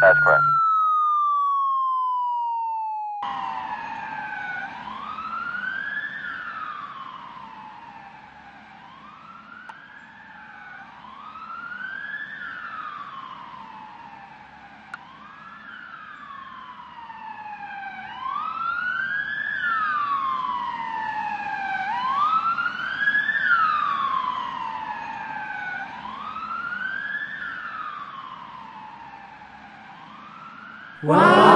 That's correct. Wow!